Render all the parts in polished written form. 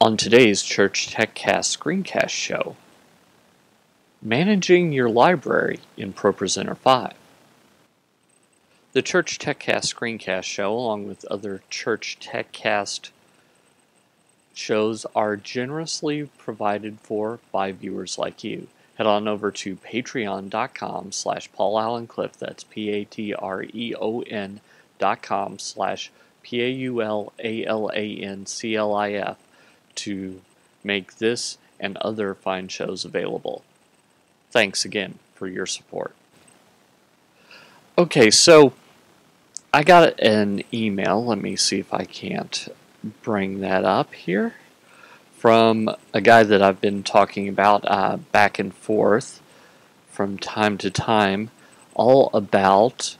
On today's Church TechCast Screencast Show, managing your library in ProPresenter 5. The Church TechCast Screencast Show, along with other Church TechCast shows, are generously provided for by viewers like you. Head on over to patreon.com/PaulAlanCliff, that's patreon.com/PaulAlanCliff, to make this and other fine shows available. Thanks again for your support. Okay, so I got an email, let me see if I can't bring that up here, from a guy that I've been talking about back and forth from time to time, all about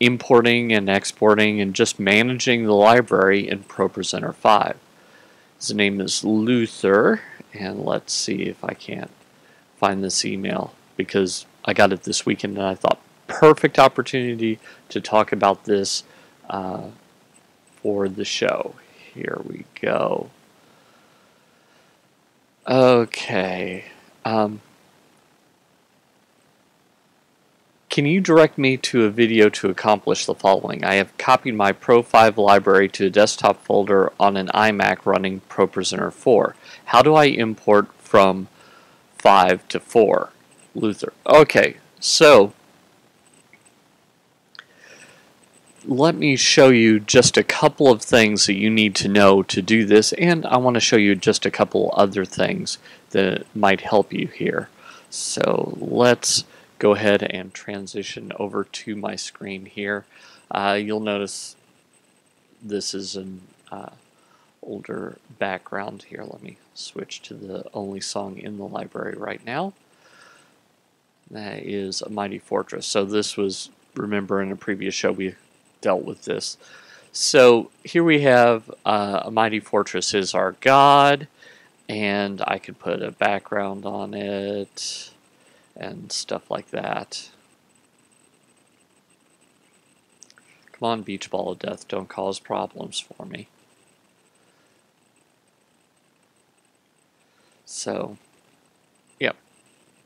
importing and exporting and just managing the library in ProPresenter 5. His name is Luther, and let's see if I can't find this email, because I got it this weekend and I thought perfect opportunity to talk about this for the show. Here we go. Okay. Can you direct me to a video to accomplish the following? I have copied my Pro 5 library to a desktop folder on an iMac running ProPresenter 4. How do I import from 5 to 4? Luther. Okay, so let me show you just a couple of things that you need to know to do this, and I want to show you just a couple other things that might help you here. So let's go ahead and transition over to my screen here. You'll notice this is an older background here. Let me switch to the only song in the library right now. That is A Mighty Fortress. So this was, remember in a previous show we dealt with this. So here we have A Mighty Fortress is our God, and I could put a background on it and stuff like that. Come on, Beach Ball of Death, don't cause problems for me. So, yep,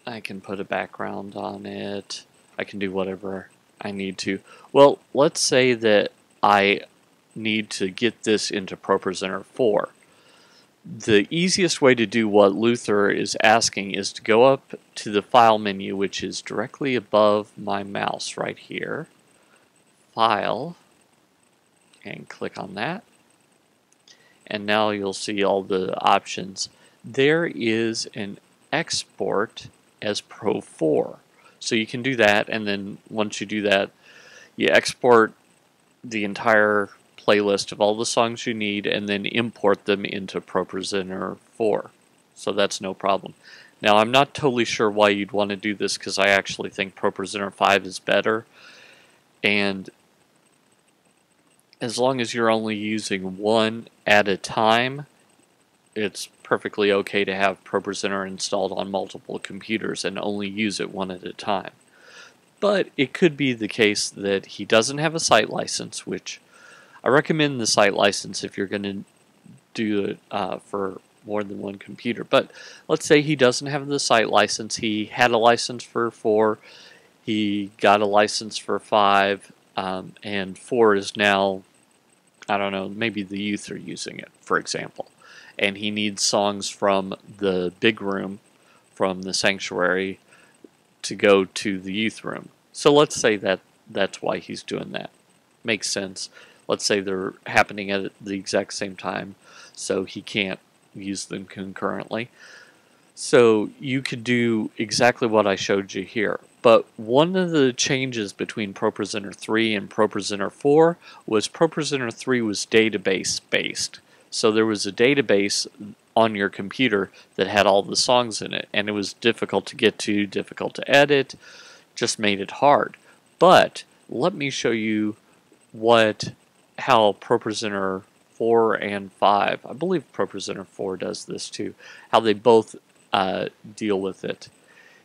I can put a background on it. I can do whatever I need to. Well, let's say that I need to get this into ProPresenter 4. The easiest way to do what Luther is asking is to go up to the File menu, which is directly above my mouse right here. File, and click on that. And now you'll see all the options. There is an export as Pro 4. So you can do that, and then once you do that, you export the entire playlist of all the songs you need and then import them into ProPresenter 4. So that's no problem. Now, I'm not totally sure why you'd want to do this, because I actually think ProPresenter 5 is better. And as long as you're only using one at a time, it's perfectly okay to have ProPresenter installed on multiple computers and only use it one at a time. But it could be the case that he doesn't have a site license, which I recommend the site license if you're going to do it for more than one computer. But let's say he doesn't have the site license. He had a license for 4, he got a license for 5, and 4 is now, I don't know, maybe the youth are using it, for example. And he needs songs from the big room, from the sanctuary, to go to the youth room. So let's say that that's why he's doing that. Makes sense. Let's say they're happening at the exact same time, so he can't use them concurrently. So you could do exactly what I showed you here. But one of the changes between ProPresenter 3 and ProPresenter 4 was ProPresenter 3 was database-based. So there was a database on your computer that had all the songs in it, and it was difficult to get to, difficult to edit, just made it hard. But let me show you how ProPresenter 4 and 5, I believe ProPresenter 4 does this too, how they both deal with it,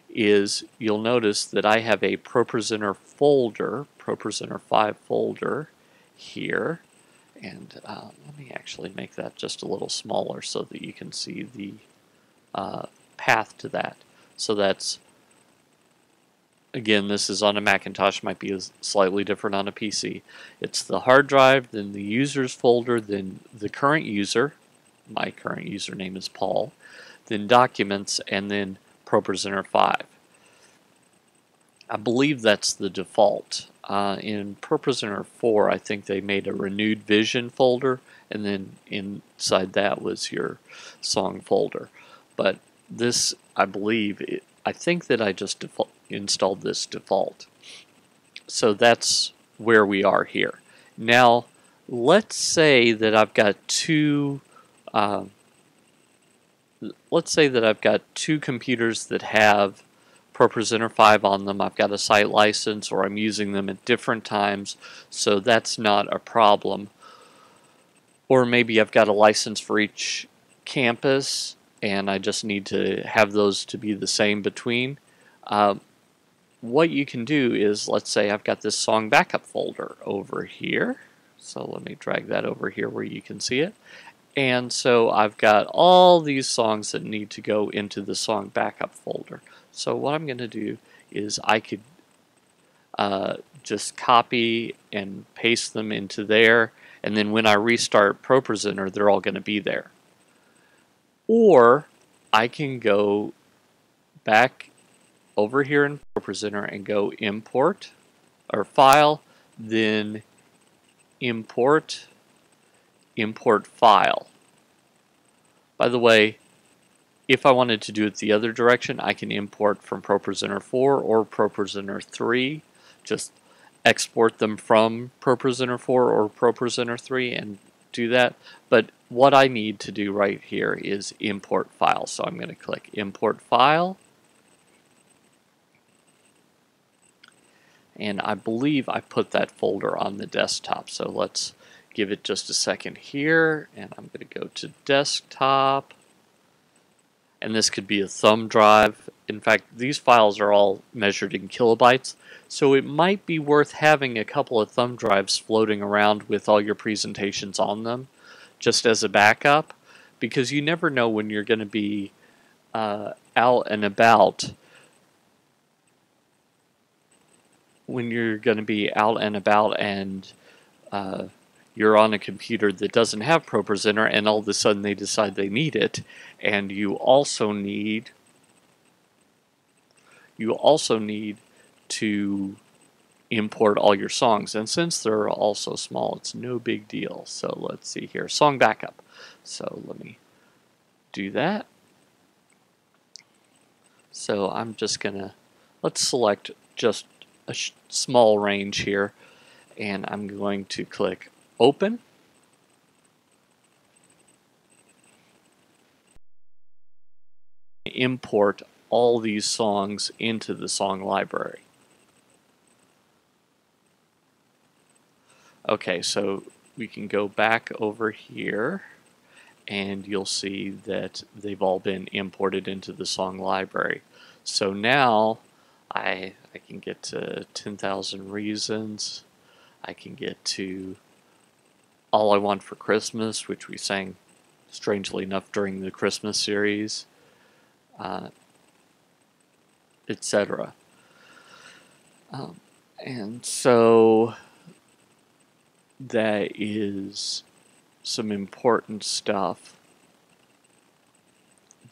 is you'll notice that I have a ProPresenter folder, ProPresenter 5 folder here, And let me actually make that just a little smaller so that you can see the path to that. So that's, again, this is on a Macintosh, might be slightly different on a PC. It's the hard drive, then the users folder, then the current user. My current username is Paul. Then documents, and then ProPresenter 5. I believe that's the default. In ProPresenter 4, I think they made a Renewed Vision folder, and then inside that was your song folder. But this, I believe, I think that I just installed this default. So that's where we are here. Now, let's say that I've got two computers that have ProPresenter 5 on them. I've got a site license, or I'm using them at different times, so that's not a problem. Or maybe I've got a license for each campus and I just need to have those to be the same between. What you can do is, let's say I've got this song backup folder over here, so let me drag that over here where you can see it. And so I've got all these songs that need to go into the song backup folder. So what I'm going to do is I could just copy and paste them into there, and then when I restart ProPresenter, they're all going to be there. Or I can go back over here in ProPresenter and go import, or file, then import, import file. By the way, if I wanted to do it the other direction, I can import from ProPresenter 4 or ProPresenter 3. Just export them from ProPresenter 4 or ProPresenter 3 and do that. But what I need to do right here is import file. So I'm going to click import file. And I believe I put that folder on the desktop. So let's give it just a second here, and I'm going to go to desktop. And this could be a thumb drive. In fact, these files are all measured in kilobytes, so it might be worth having a couple of thumb drives floating around with all your presentations on them, just as a backup, because you never know when you're going to be out and about, and you're on a computer that doesn't have ProPresenter, and all of a sudden they decide they need it, and you also need to import all your songs. And since they're all so small, it's no big deal. So let's see here, song backup. So let me do that. So I'm just gonna, let's select just a small range here, and I'm going to click open. Import all these songs into the song library. Okay, so we can go back over here, and you'll see that they've all been imported into the song library. So now I can get to 10,000 Reasons. I can get to All I Want for Christmas, which we sang, strangely enough, during the Christmas series, etc. And so that is some important stuff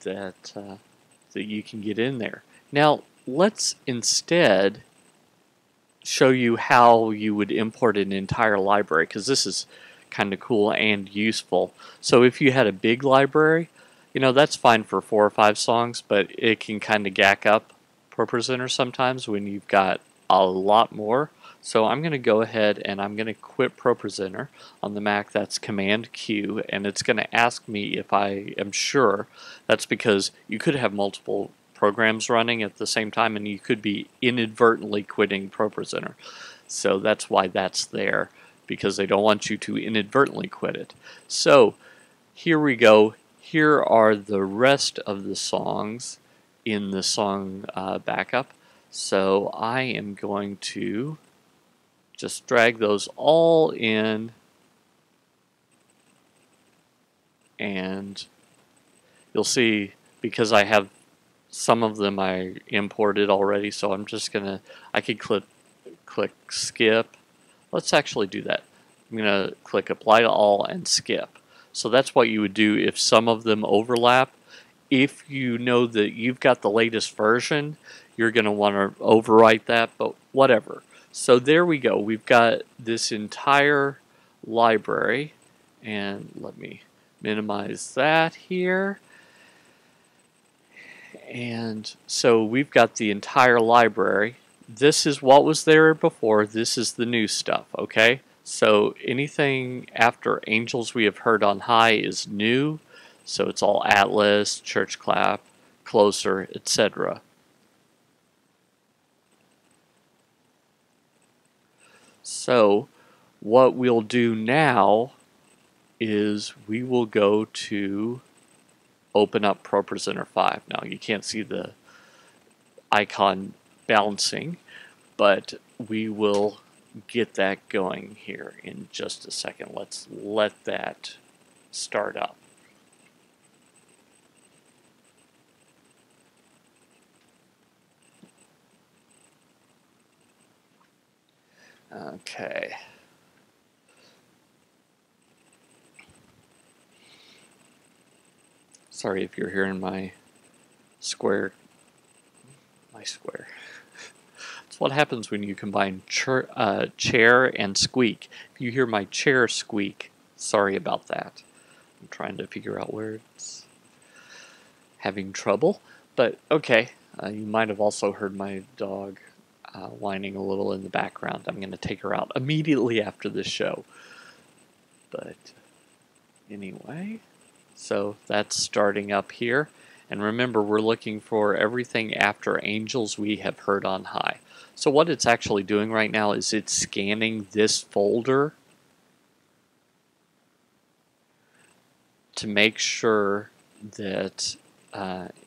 that that you can get in there. Now, let's instead show you how you would import an entire library, because this is kind of cool and useful. So if you had a big library, you know, that's fine for 4 or 5 songs, but it can kind of gack up ProPresenter sometimes when you've got a lot more. So I'm going to go ahead and I'm going to quit ProPresenter. On the Mac, that's Command Q, and it's going to ask me if I am sure. That's because you could have multiple programs running at the same time, and you could be inadvertently quitting ProPresenter. So that's why that's there, because they don't want you to inadvertently quit it. So here we go. Here are the rest of the songs in the song backup. So I am going to just drag those all in and you'll see, because I have some of them I imported already, so I'm just gonna, I could click skip. Let's actually do that. I'm gonna click apply to all and skip. So that's what you would do if some of them overlap. If you know that you've got the latest version, you're gonna wanna overwrite that, but whatever. So there we go. We've got this entire library, and let me minimize that here. And so we've got the entire library. This is what was there before. This is the new stuff, okay? So anything after Angels We Have Heard on High is new. So it's all Atlas, Church Clap, Closer, etc. So what we'll do now is we will go to open up ProPresenter 5. Now you can't see the icon bouncing, but we will get that going here in just a second. Let's let that start up. Okay. Sorry if you're hearing my square. My square. It's what happens when you combine chair and squeak. If you hear my chair squeak, sorry about that. I'm trying to figure out where it's having trouble. But okay, you might have also heard my dog whining a little in the background. I'm going to take her out immediately after this show. But anyway, so that's starting up here. And remember, we're looking for everything after Angels We Have Heard on High. So what it's actually doing right now is it's scanning this folder to make sure that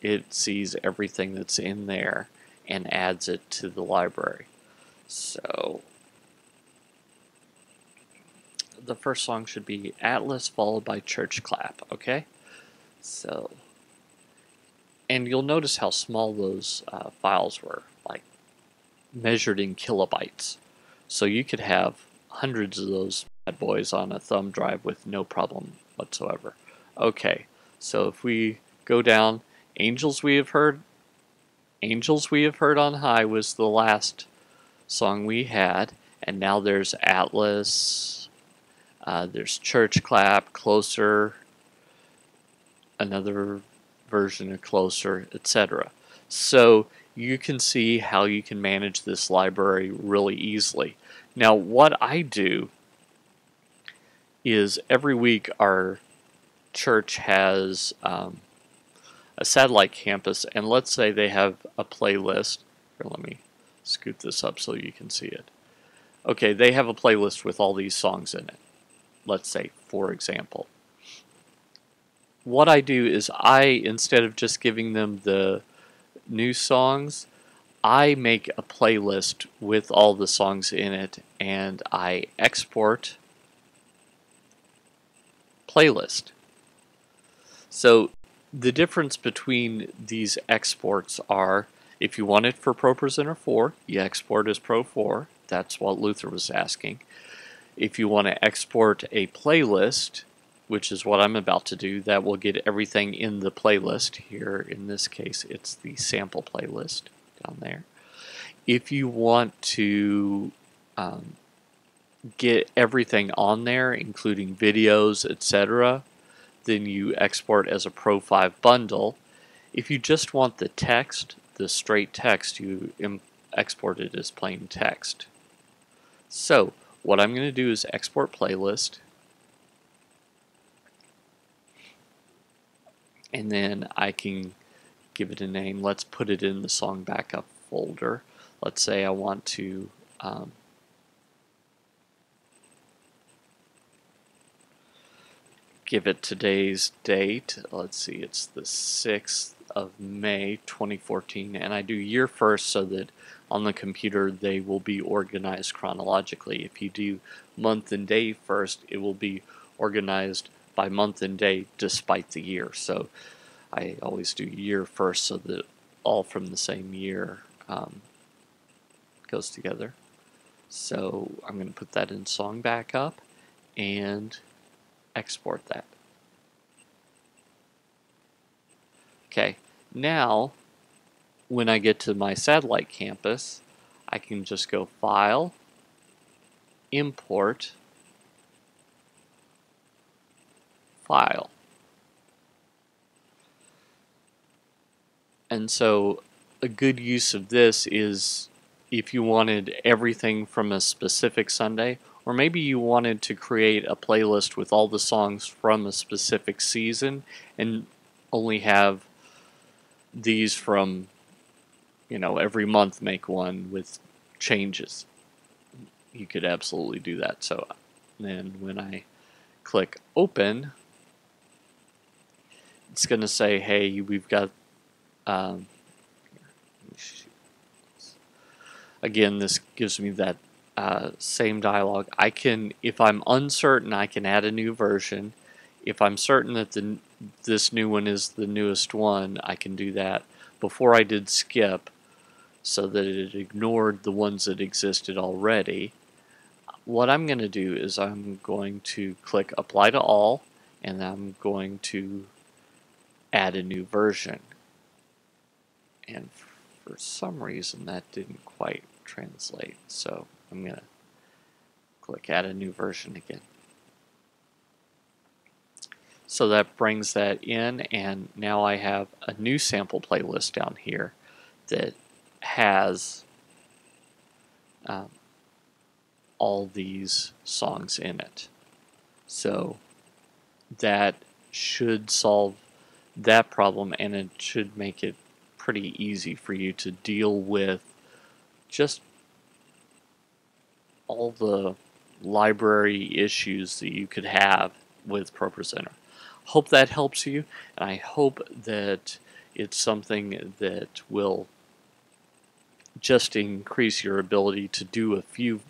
it sees everything that's in there and adds it to the library. So the first song should be Atlas followed by Church Clap, okay? So, and you'll notice how small those files were, like measured in kilobytes. So you could have hundreds of those bad boys on a thumb drive with no problem whatsoever. Okay, so if we go down, Angels We Have Heard on High was the last song we had, and now there's Atlas, there's Church Clap, Closer, another version of Closer, etc. So you can see how you can manage this library really easily. Now what I do is every week our church has a satellite campus, and let's say they have a playlist. Here, let me scoot this up so you can see it. Okay, they have a playlist with all these songs in it, let's say, for example. What I do is I, instead of just giving them the new songs, I make a playlist with all the songs in it, and I export playlist. So the difference between these exports are, if you want it for ProPresenter 4, you export as Pro 4. That's what Luther was asking. If you want to export a playlist, which is what I'm about to do, that will get everything in the playlist. Here, in this case, it's the sample playlist down there. If you want to get everything on there, including videos, etc., then you export as a Pro 5 bundle. If you just want the text, the straight text, you export it as plain text. So what I'm going to do is export playlist, and then I can give it a name. Let's put it in the song backup folder. Let's say I want to give it today's date. Let's see, it's the 6th of May 2014, and I do year first so that on the computer they will be organized chronologically. If you do month and day first, it will be organized by month and day despite the year. So I always do year first so that all from the same year goes together. So I'm going to put that in song back up and export that. Okay, now when I get to my satellite campus, I can just go File, Import, File. And so a good use of this is if you wanted everything from a specific Sunday, or maybe you wanted to create a playlist with all the songs from a specific season and only have these from, you know, every month make one with changes. You could absolutely do that. So then when I click open, it's going to say, hey, we've got again, this gives me that same dialogue. I can, if I'm uncertain, I can add a new version. If I'm certain that this new one is the newest one, I can do that. Before I did skip, so that it ignored the ones that existed already. What I'm going to do is I'm going to click Apply to All, and I'm going to add a new version. And for some reason that didn't quite translate, so I'm going to click Add a New Version again. So that brings that in, and now I have a new sample playlist down here that has all these songs in it. So that should solve that problem, and it should make it pretty easy for you to deal with just all the library issues that you could have with ProPresenter. Hope that helps you, and I hope that it's something that will just increase your ability to do a few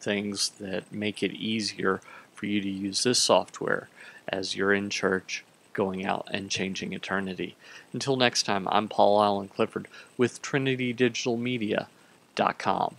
things that make it easier for you to use this software as you're in church, going out and changing eternity. Until next time, I'm Paul Alan Clifford with TrinityDigitalMedia.com.